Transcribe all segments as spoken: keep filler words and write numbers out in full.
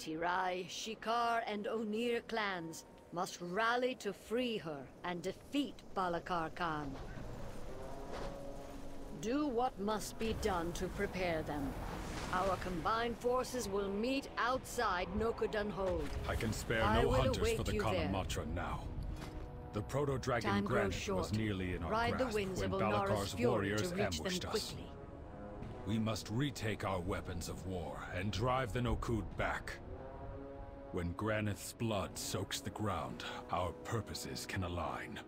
Teerai, Shikaar, and Ohn'ir clans must rally to free her and defeat Balakar Khan. Do what must be done to prepare them. Our combined forces will meet outside Nokudan Hold. I can spare I no hunters for the Kalamatra now. The proto-dragon granite was nearly in our Ride grasp the winds when of Balakar's warriors ambushed us. Quickly. We must retake our weapons of war and drive the Nokhud back. When Granith's blood soaks the ground, our purposes can align.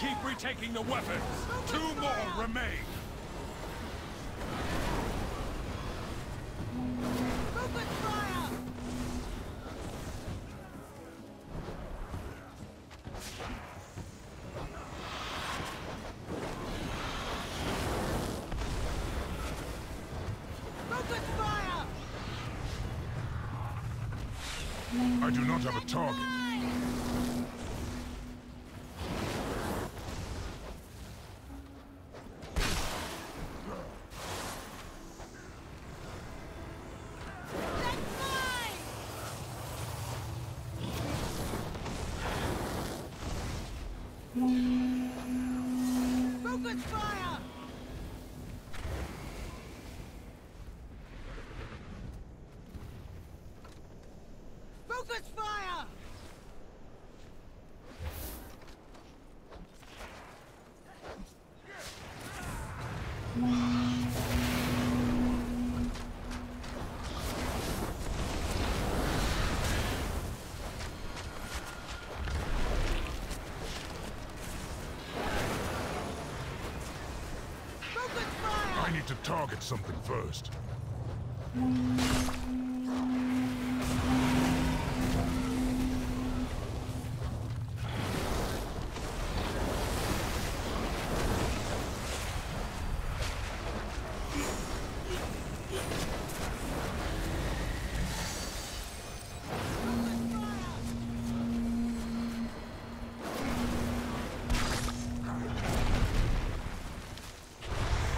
Keep retaking the weapons. Two more remain. I do not have a target. Focus fire! I need to target something first. Thank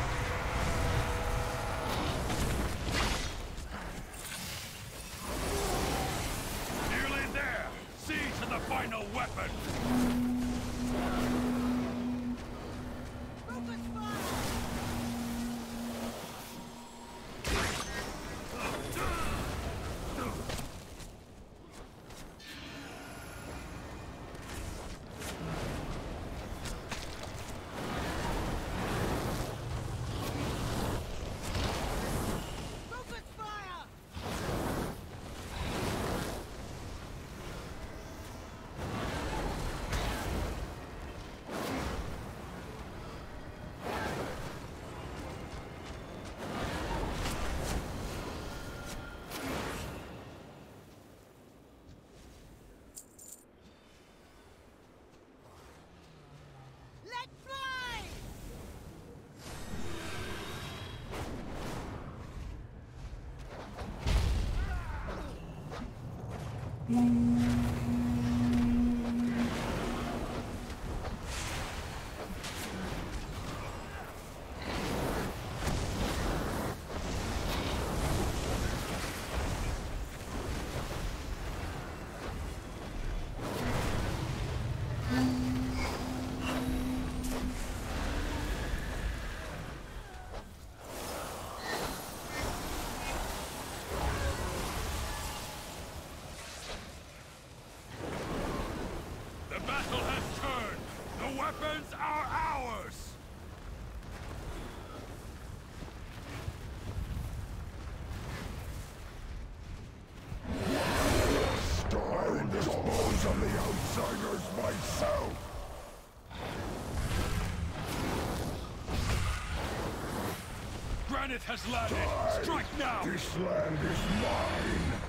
you. unit has landed. Die. Strike now. This land is mine.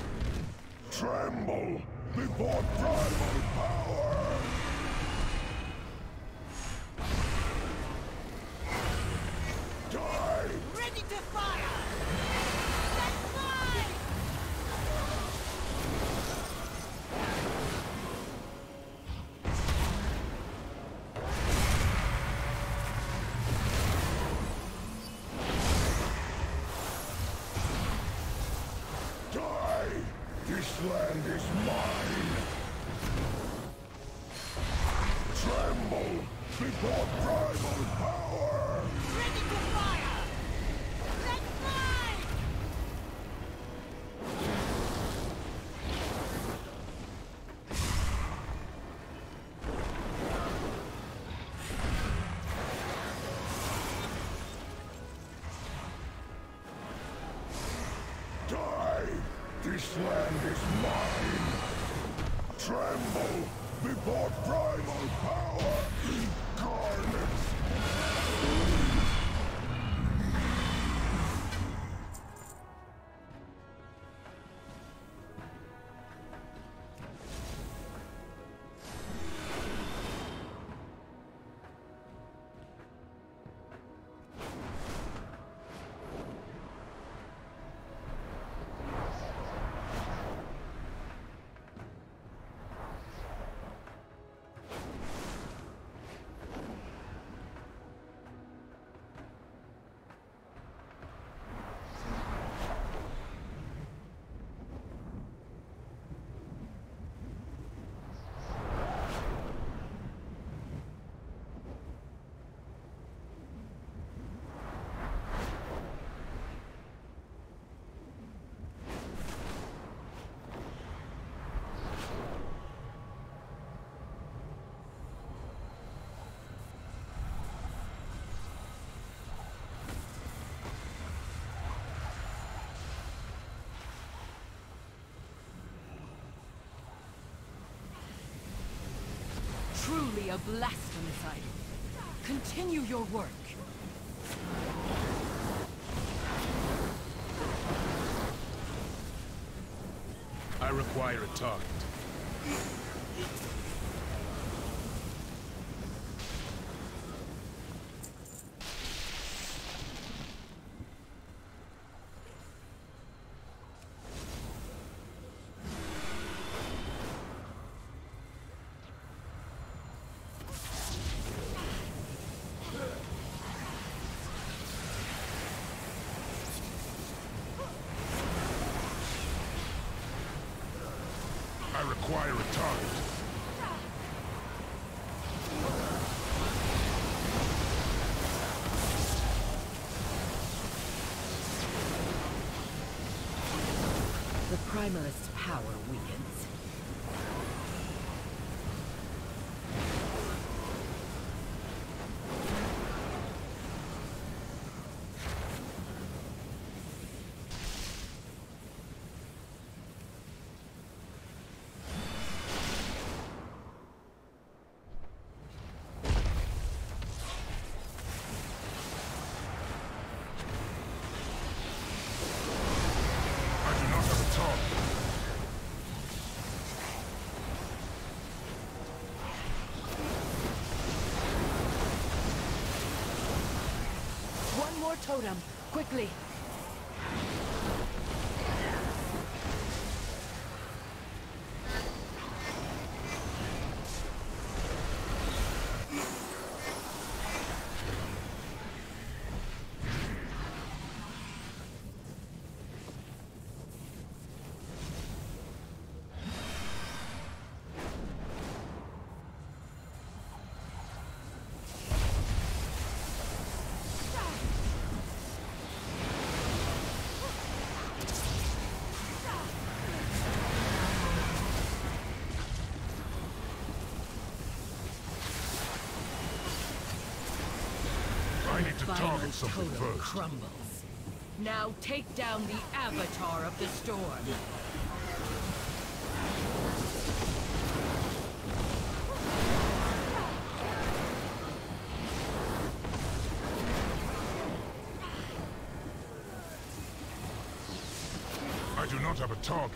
Tremble before primal power. Die. Ready to fire. Let's fly. Land is mine. Tremble before primal power. Ready to fire. Let's fly. Die. This land is mine. Tremble before primal power incarnate. Truly a blasphemous idol. Continue your work. I require a target. Require a target. The Primalist's power weakens. Totem, quickly. Target something first. Crumbles. Now take down the avatar of the storm. Sounds like a target.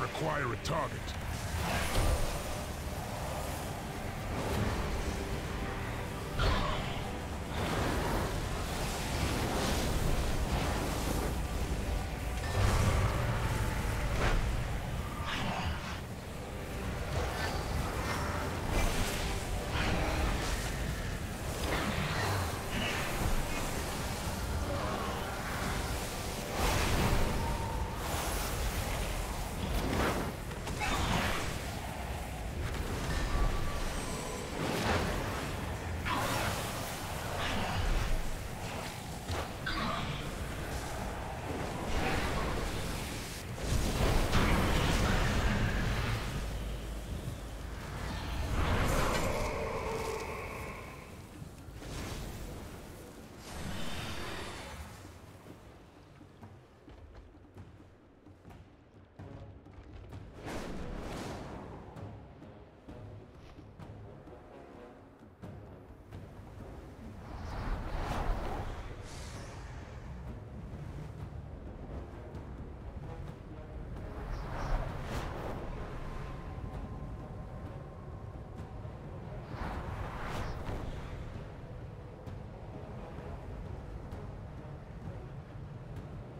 Require a target.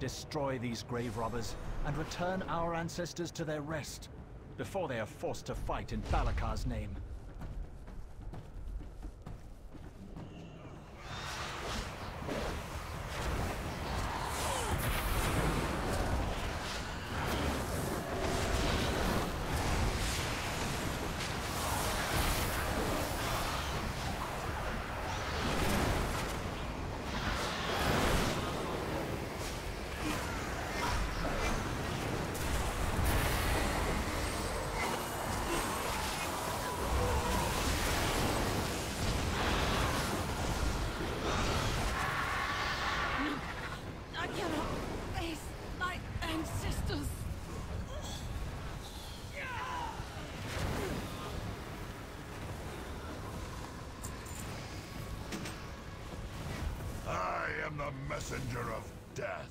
Destroy these grave robbers and return our ancestors to their rest before they are forced to fight in Thalakar's name. Messenger of death.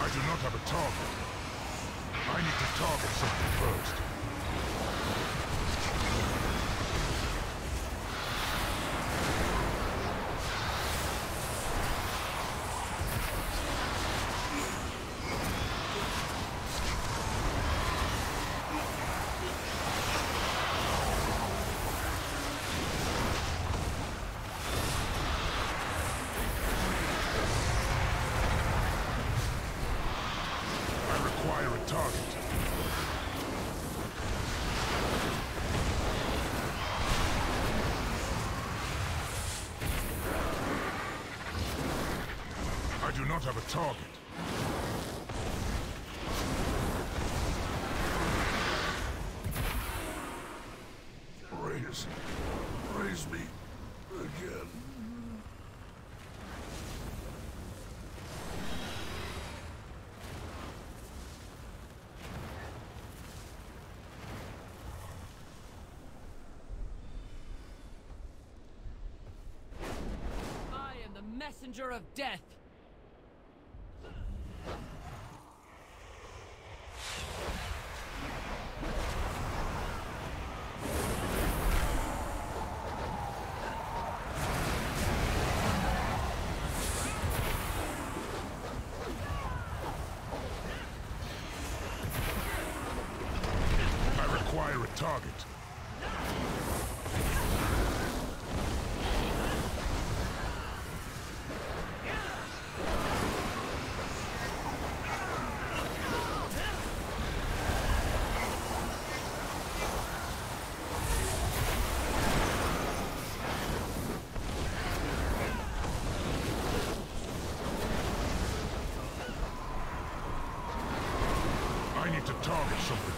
I do not have a target. I need to target something first. I do not have a target. Raise, raise me again. I am the messenger of death. acquire a target. I need to target something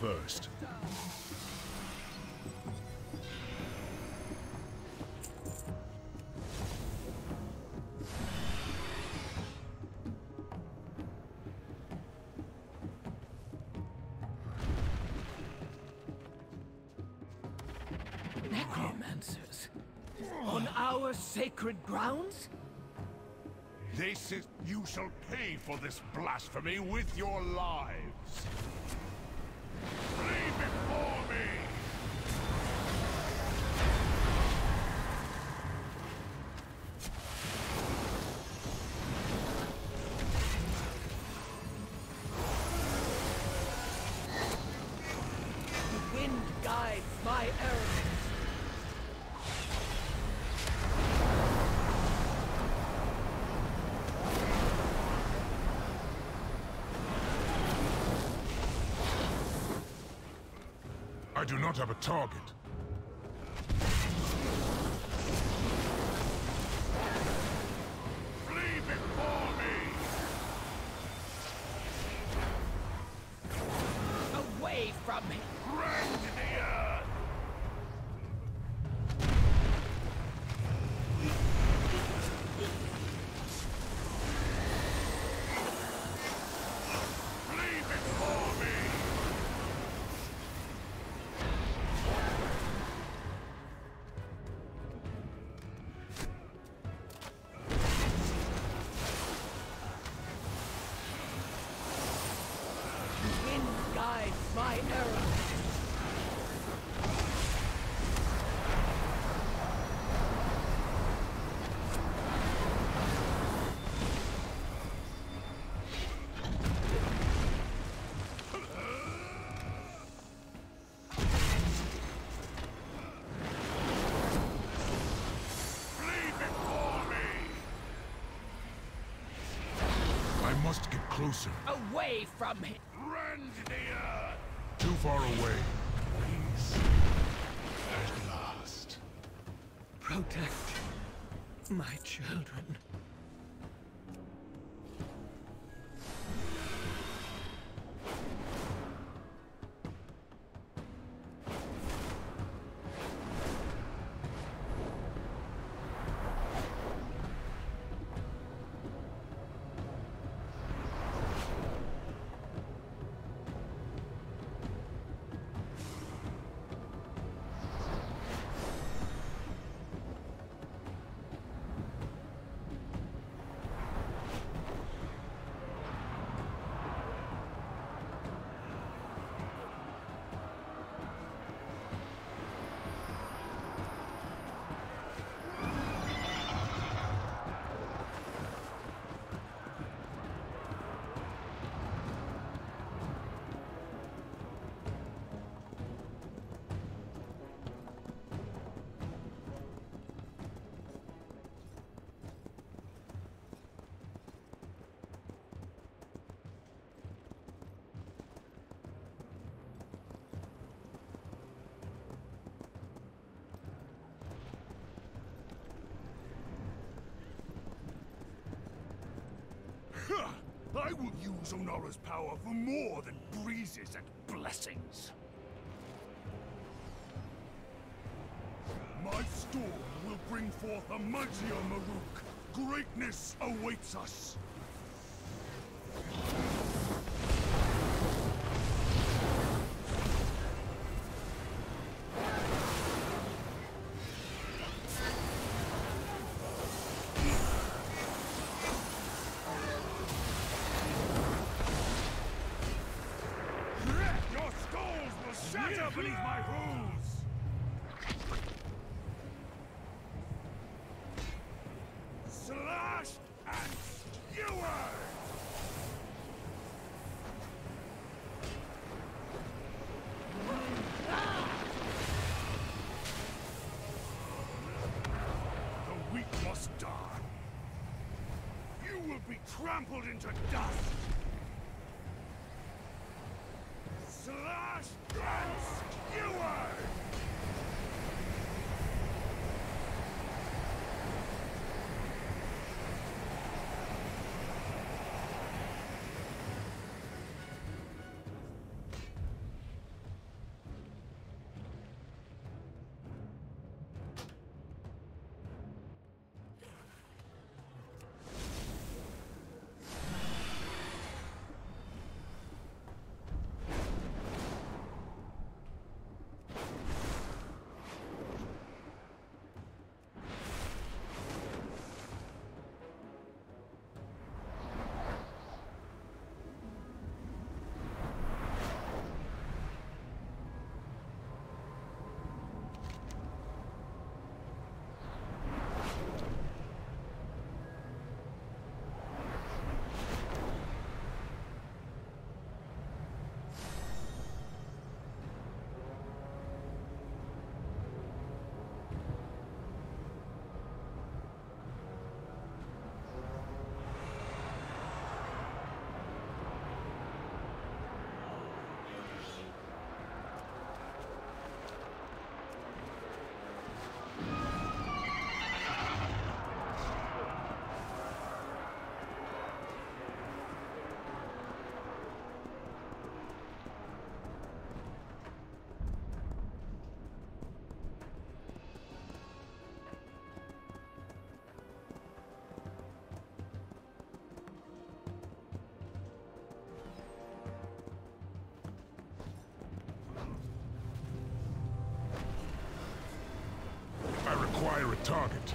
first. Necromancers? On our sacred grounds? This is... You shall pay for this blasphemy with your lives. I do not have a target. Closer. Away from him! Rend the earth! Too far away. Please. At last. Protect my children. I will use Onara's power for more than breezes and blessings. My storm will bring forth a mightier Maruuk. Greatness awaits us. Trampled into dust! Slashed and skewered! Require a target.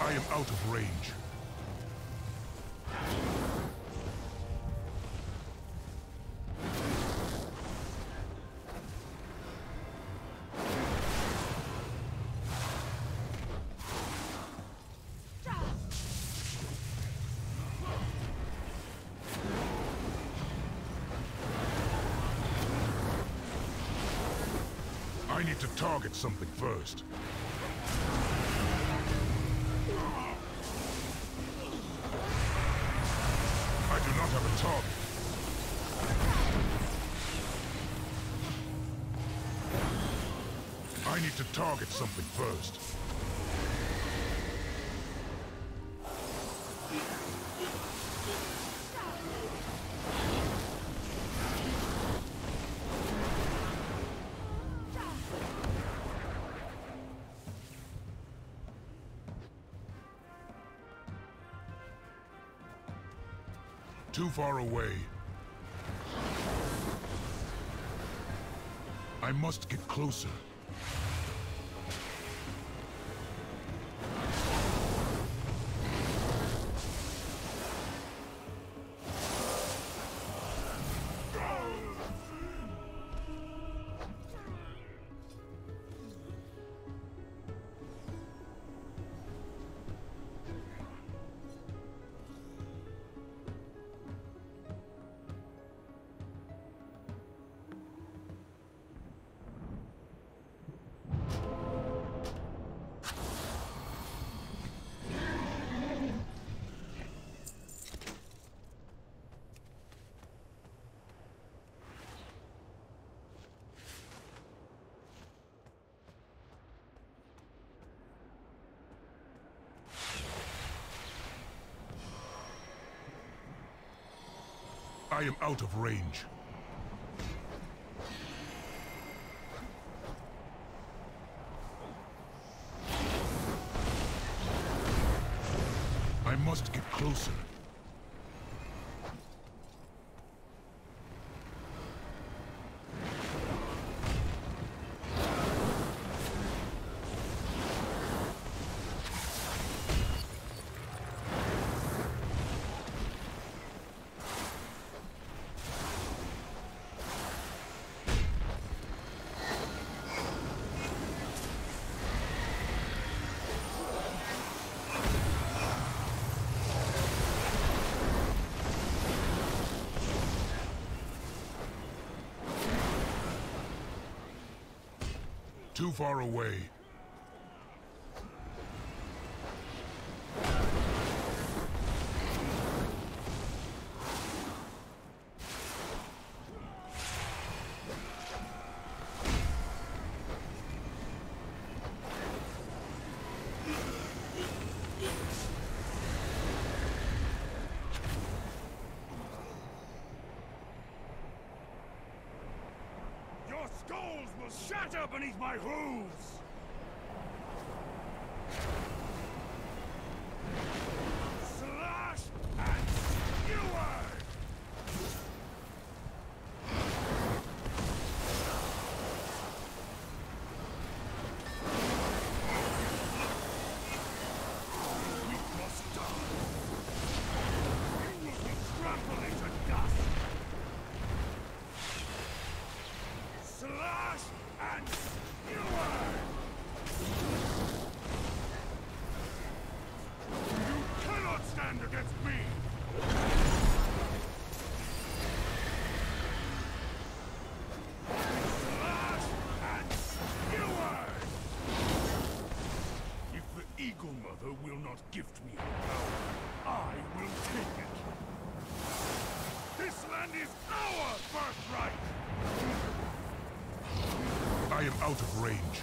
I am out of range. I need to target something first. I do not have a target. I need to target something first. Too far away. I must get closer. I am out of range. I must get closer. Too far away. Shatter beneath my hooves! Slash and skewer! We must die! You will be trampled into dust! Slash! And you are! You cannot stand against me! Slash and skewer! If the Eagle Mother will not gift me her power, I will take it! This land is our birthright! I am out of range.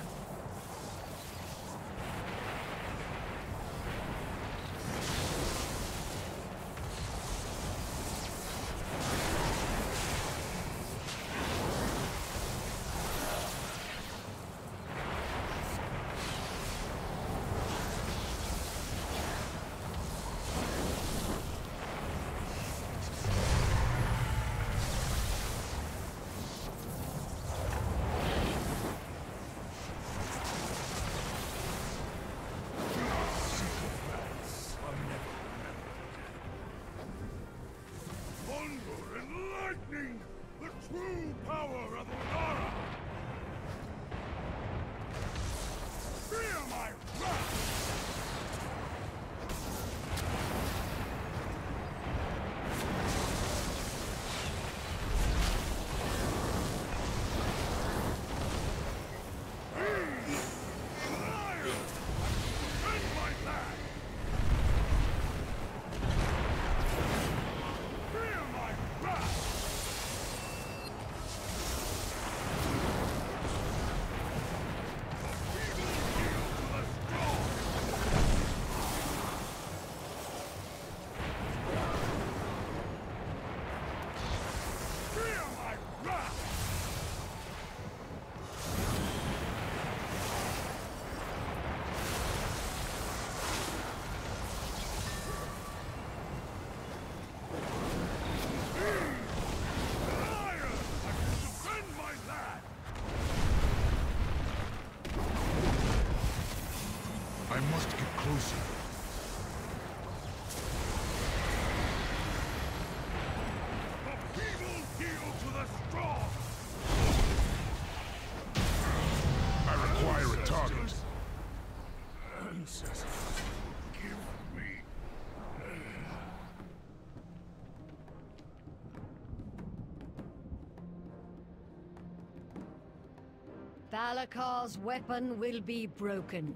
Thalakar's weapon will be broken.